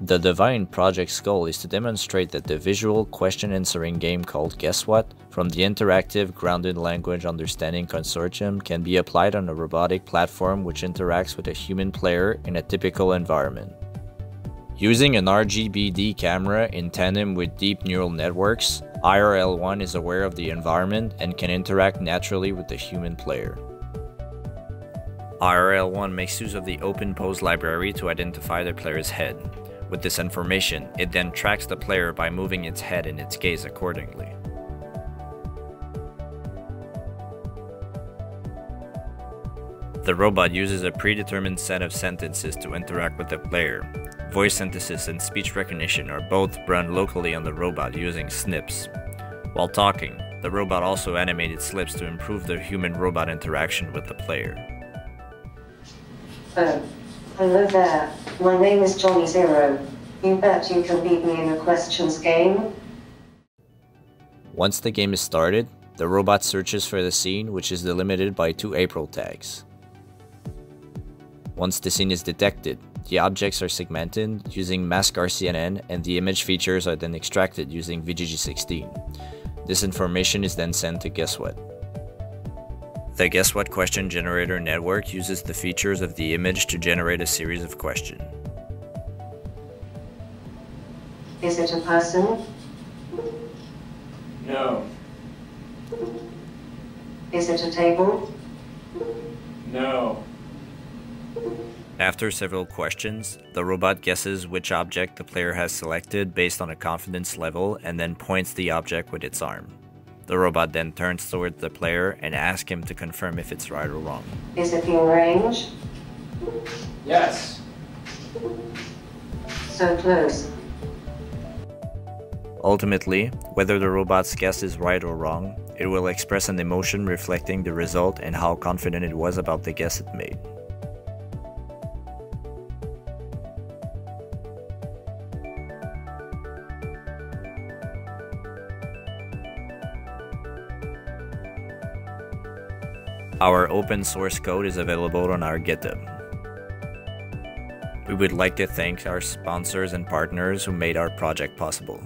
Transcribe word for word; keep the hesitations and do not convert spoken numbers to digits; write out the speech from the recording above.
The Devine project's goal is to demonstrate that the visual question-answering game called Guess What from the Interactive Grounded Language Understanding Consortium can be applied on a robotic platform which interacts with a human player in a typical environment. Using an R G B D camera in tandem with deep neural networks, I R L one is aware of the environment and can interact naturally with the human player. I R L one makes use of the OpenPose library to identify the player's head. With this information, it then tracks the player by moving its head and its gaze accordingly. The robot uses a predetermined set of sentences to interact with the player. Voice synthesis and speech recognition are both run locally on the robot using Snips. While talking, the robot also animated slips to improve the human-robot interaction with the player. Oh, hello there. My name is Johnny Zero. You bet you can beat me in a questions game. Once the game is started, the robot searches for the scene, which is delimited by two April tags. Once the scene is detected, the objects are segmented using Mask R C N N and the image features are then extracted using V G G sixteen. This information is then sent to Guess What. The Guess What question generator network uses the features of the image to generate a series of questions. Is it a person? No. Is it a table? No. After several questions, the robot guesses which object the player has selected based on a confidence level and then points the object with its arm. The robot then turns towards the player and asks him to confirm if it's right or wrong. Is it in range? Yes. So close. Ultimately, whether the robot's guess is right or wrong, it will express an emotion reflecting the result and how confident it was about the guess it made. Our open source code is available on our GitHub. We would like to thank our sponsors and partners who made our project possible.